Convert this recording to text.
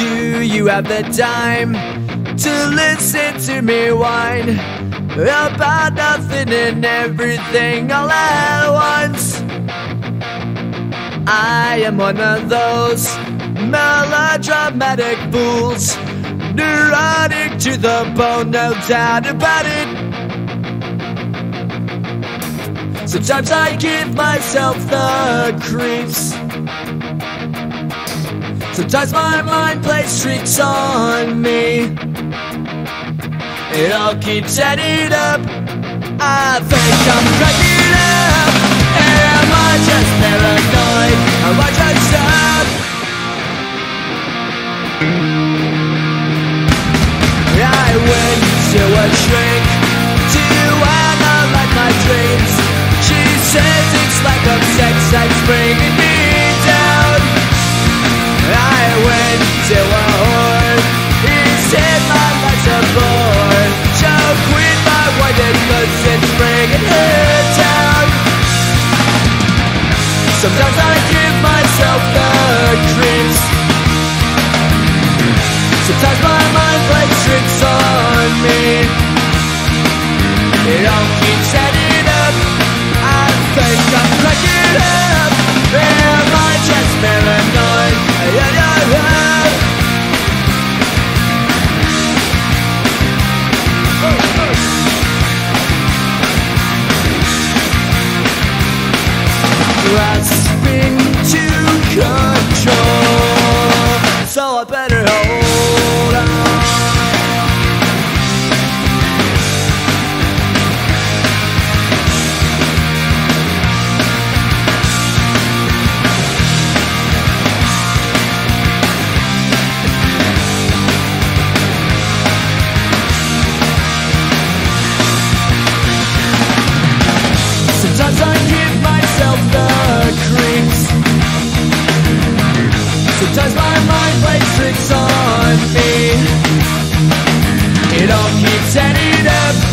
Do you have the time to listen to me whine about nothing and everything all at once? I am one of those melodramatic fools, neurotic to the bone, no doubt about it. Sometimes I give myself the creeps. Sometimes my mind plays tricks on me. It all keeps adding up. I think I'm cracking up. And am I just paranoid? Am I just stuck? I went to a shrink to analyze my dreams. She says it's like a sex that's bringing me down. I went to a whore. He said my life's a bore. So quit my whited looks, it's bringing her down. Sometimes I give myself the creeps. Sometimes my mind plays tricks on me. It all keeps adding up. I think I'm cracking up. Am I just paranoid? Grasping to control, so I better hold on. Sometimes I give myself the creeps. Sometimes my mind plays tricks on me. It all keeps adding up.